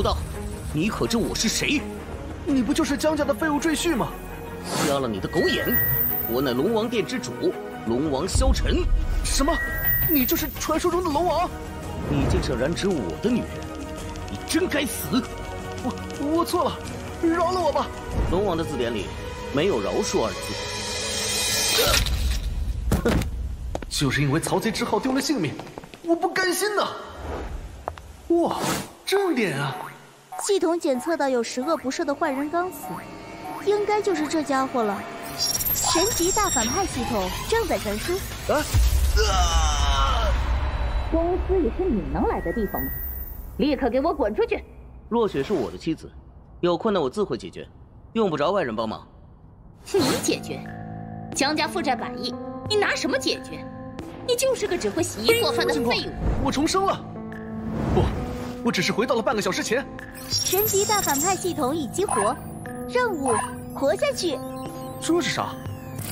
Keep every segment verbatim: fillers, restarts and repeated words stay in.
无道，你可知我是谁？你不就是江家的废物赘婿吗？瞎了你的狗眼！我乃龙王殿之主，龙王萧晨。什么？你就是传说中的龙王？你竟想染指我的女人，你真该死！我我错了，饶了我吧。龙王的字典里没有饶恕二字。哼，就是因为曹贼之号丢了性命，我不甘心呐！哇，正点啊！ 系统检测到有十恶不赦的坏人刚死，应该就是这家伙了。神级大反派系统正在传输。啊！光乌斯也是你能来的地方吗？立刻给我滚出去！若雪是我的妻子，有困难我自会解决，用不着外人帮忙。你解决？江家负债百亿，你拿什么解决？你就是个只会洗衣做饭的废物！我重生了。不。 我只是回到了半个小时前。神级大反派系统已激活，任务活下去。这是啥？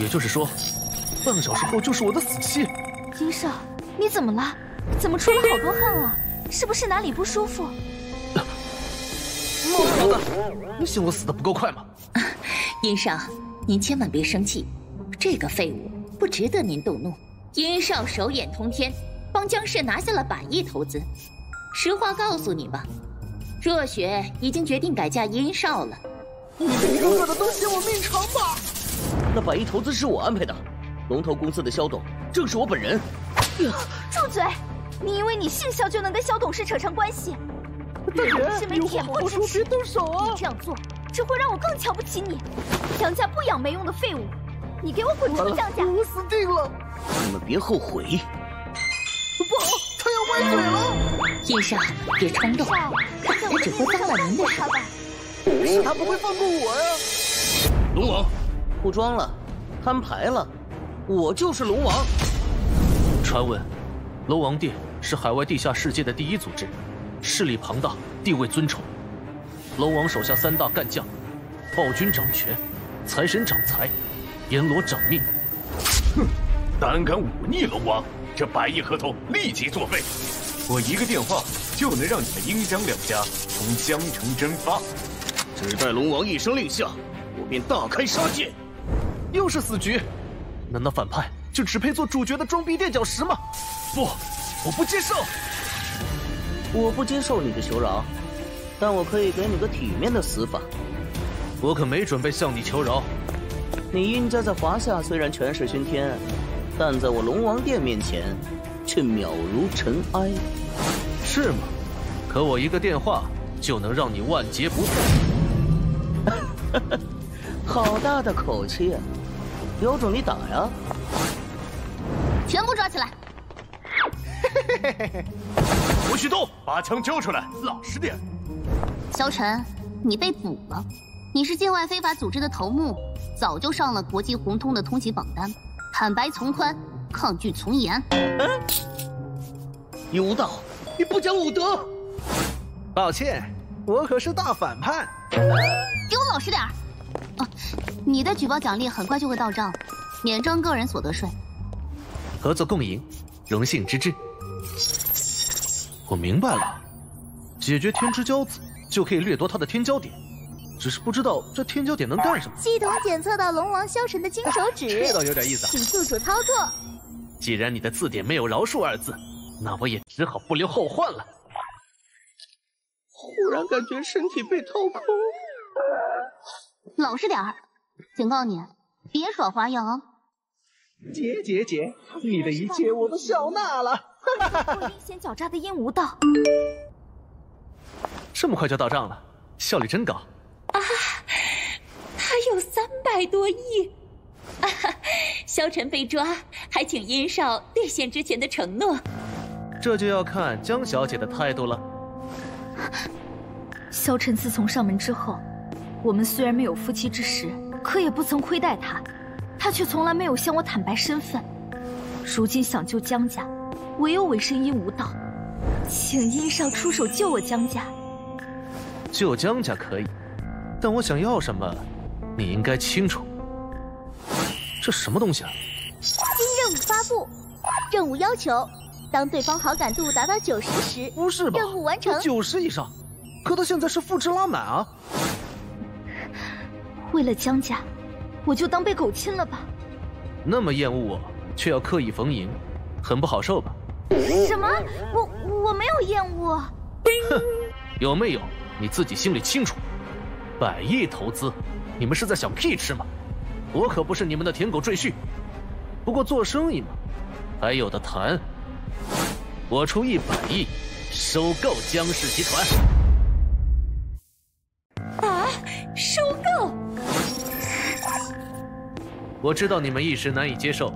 也就是说，半个小时后就是我的死期。殷少，你怎么了？怎么出了好多汗啊？是不是哪里不舒服？孟小子，你嫌我死的不够快吗？殷少，您千万别生气，这个废物不值得您动怒。殷少手眼通天，帮江氏拿下了百亿投资。 实话告诉你吧，若雪已经决定改嫁殷少了。你们所有的都嫌我命长吧？那百亿投资是我安排的，龙头公司的肖董正是我本人。住嘴！你以为你姓肖就能跟肖董事扯上关系？大姐，是没恬不知耻，别动手啊！你这样做只会让我更瞧不起你。杨家不养没用的废物，你给我滚出江家！我死定了！你们别后悔。不好，他要歪嘴了！ 叶少，别冲动，他只会帮了您的手。可是他不会放过我呀！龙王，不装了，摊牌了，我就是龙王。传闻，龙王殿是海外地下世界的第一组织，势力庞大，地位尊崇。龙王手下三大干将：暴君掌权，财神掌财，阎罗掌命。哼，胆敢忤逆龙王，这百亿合同立即作废。 我一个电话就能让你们殷江两家从江城蒸发，只待龙王一声令下，我便大开杀戒。又是死局，难道反派就只配做主角的装逼垫脚石吗？不，我不接受！我不接受你的求饶，但我可以给你个体面的死法。我可没准备向你求饶。你殷家在华夏虽然权势熏天，但在我龙王殿面前。 却渺如尘埃，是吗？可我一个电话就能让你万劫不复。好大的口气啊！有种你打呀！全部抓起来！不许动！把枪交出来！老实点！萧晨，你被捕了。你是境外非法组织的头目，早就上了国际红通的通缉榜单。坦白从宽。 抗拒从严。嗯、啊，你无道，你不讲武德。抱歉，我可是大反派。给我老实点儿。哦、啊，你的举报奖励很快就会到账，免征个人所得税。合作共赢，荣幸之至。我明白了，解决天之骄子就可以掠夺他的天骄点，只是不知道这天骄点能干什么。系统检测到龙王萧晨的金手指，啊、这倒有点意思、啊。请宿主操作。 既然你的字典没有“饶恕”二字，那我也只好不留后患了。忽然感觉身体被掏空。老实点儿，警告你，别耍花样哦。姐姐姐，你的一切我都笑纳了。阴险狡诈的阴无道，这么快就到账了，效率真高。啊，他有三百多亿。 啊哈！萧晨被抓，还请殷少兑现之前的承诺。这就要看江小姐的态度了。萧晨自从上门之后，我们虽然没有夫妻之实，可也不曾亏待他，他却从来没有向我坦白身份。如今想救江家，唯有委身阴无道，请殷少出手救我江家。救江家可以，但我想要什么，你应该清楚。 这什么东西啊！新任务发布，任务要求：当对方好感度达到九十时，不是吧？任务完成九十以上，可他现在是复职拉满啊！为了江家，我就当被狗亲了吧。那么厌恶我，却要刻意逢迎，很不好受吧？什么？我我没有厌恶。哼，有没有你自己心里清楚。百亿投资，你们是在想屁吃吗？我可不是你们的舔狗赘婿。不过做生意嘛，还有的谈。我出一百亿。 收购江氏集团啊！收购！我知道你们一时难以接受，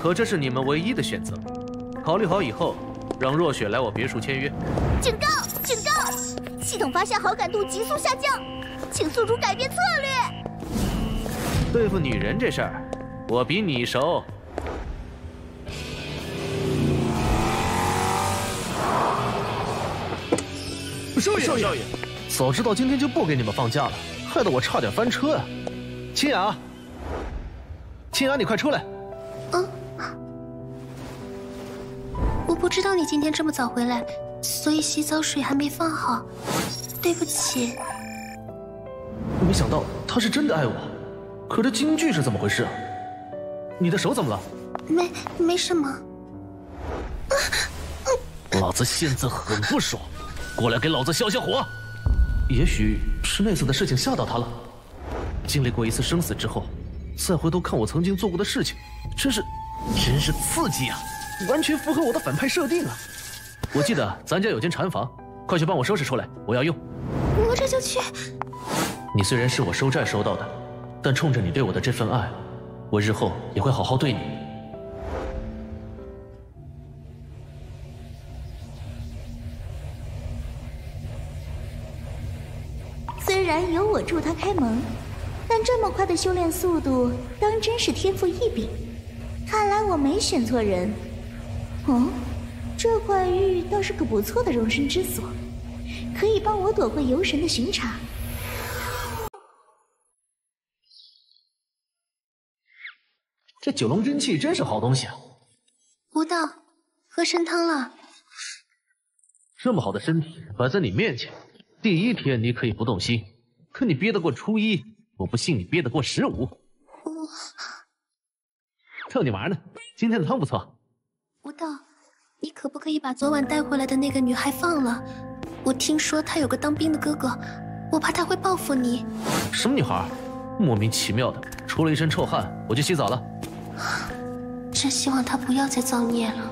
可这是你们唯一的选择。考虑好以后，让若雪来我别墅签约。警告！警告！系统发现好感度急速下降，请宿主改变策略。对付女人这事儿，我比你熟。 少爷，少爷，早知道今天就不给你们放假了，害得我差点翻车啊！清雅，清雅，你快出来！嗯，我不知道你今天这么早回来，所以洗澡水还没放好，对不起。没想到他是真的爱我，可这京剧是怎么回事啊？你的手怎么了？没，没什么。啊嗯、老子现在很不爽。 过来给老子消消火！也许是那次的事情吓到他了。经历过一次生死之后，再回头看我曾经做过的事情，真是，真是刺激啊！完全符合我的反派设定啊！我记得咱家有间禅房，快去帮我收拾出来，我要用。我这就去。你虽然是我收债收到的，但冲着你对我的这份爱，我日后也会好好对你。 虽然有我助他开蒙，但这么快的修炼速度，当真是天赋异禀。看来我没选错人。哦，这块玉倒是个不错的容身之所，可以帮我躲过游神的巡查。这九龙真气真是好东西啊！吴道，喝参汤了。这么好的身体摆在你面前，第一天你可以不动心。 可你憋得过初一，我不信你憋得过十五。逗你玩呢，今天的汤不错。吴道，你可不可以把昨晚带回来的那个女孩放了？我听说她有个当兵的哥哥，我怕他会报复你。什么女孩？莫名其妙的，出了一身臭汗，我去洗澡了。真希望她不要再造孽了。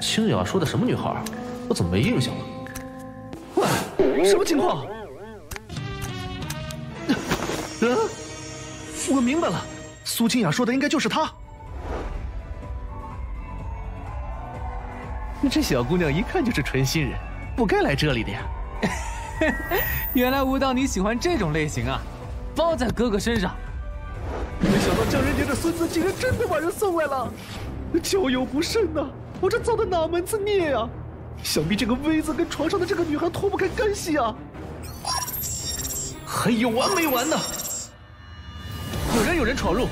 清雅说的什么女孩？我怎么没印象了？喂，什么情况？ 嗯，我明白了，苏清雅说的应该就是她。这小姑娘一看就是纯新人，不该来这里的呀。原来吴道你喜欢这种类型啊，包在哥哥身上。没想到江仁杰的孙子竟然真的把人送来了，交友不慎呐、啊，我这造的哪门子孽呀、啊？想必这个 V 字跟床上的这个女孩脱不开干系啊。还有完没完呢？ 果然有人闯入！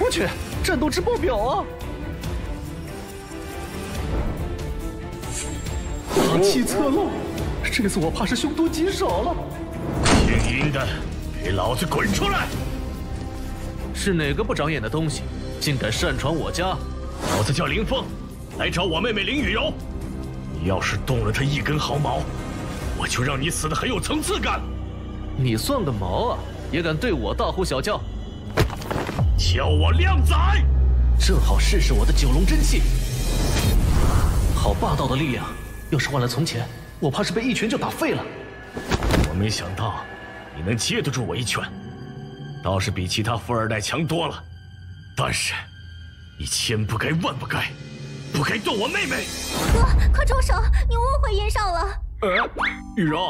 我去，战斗值爆表啊！大气侧漏，这次我怕是凶多吉少了。姓殷的，给老子滚出来！是哪个不长眼的东西，竟敢擅闯我家？老子叫林峰，来找我妹妹林雨柔。你要是动了她一根毫毛，我就让你死得很有层次感。你算个毛啊！ 也敢对我大呼小叫，叫我靓仔，正好试试我的九龙真气。好霸道的力量，要是换了从前，我怕是被一拳就打废了。我没想到你能接得住我一拳，倒是比其他富二代强多了。但是你千不该万不该，不该动我妹妹。哥，快住手！你误会殷少了。呃，雨柔，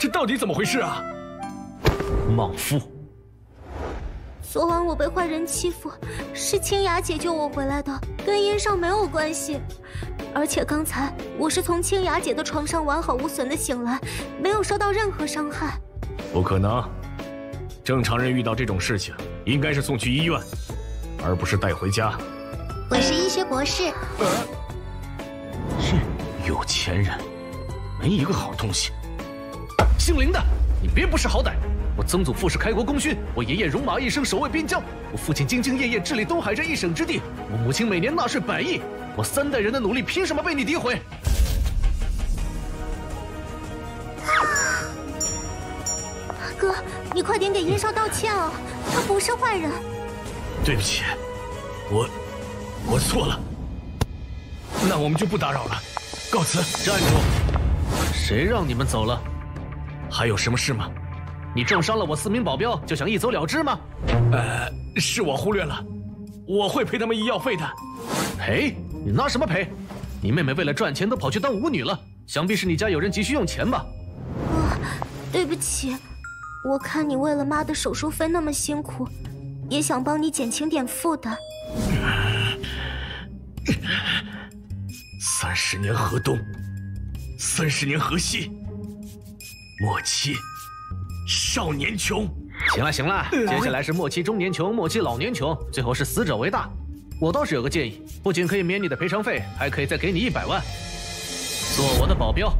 这到底怎么回事啊？ 莽夫！昨晚我被坏人欺负，是清雅解救我回来的，跟殷少没有关系。而且刚才我是从清雅姐的床上完好无损的醒来，没有受到任何伤害。不可能，正常人遇到这种事情，应该是送去医院，而不是带回家。我是医学博士。是有钱人，人一个好东西！姓林的，你别不识好歹！我曾祖父是开国功勋，我爷爷戎马一生守卫边疆，我父亲兢兢业业治理东海这一省之地，我母亲每年纳税百亿，我三代人的努力凭什么被你诋毁？ 哥，你快点给殷少道歉啊！他不是坏人。对不起，我我错了。那我们就不打扰了，告辞。站住！谁让你们走了？还有什么事吗？你重伤了我四名保镖，就想一走了之吗？呃，是我忽略了，我会赔他们医药费的。赔？你拿什么赔？你妹妹为了赚钱都跑去当舞女了，想必是你家有人急需用钱吧？啊、呃，对不起。 我看你为了妈的手术费那么辛苦，也想帮你减轻点负担。三十年河东，三十年河西，末期少年穷。行了行了，接下来是末期中年穷，末期老年穷，最后是死者为大。我倒是有个建议，不仅可以免你的赔偿费，还可以再给你一百万，做我的保镖。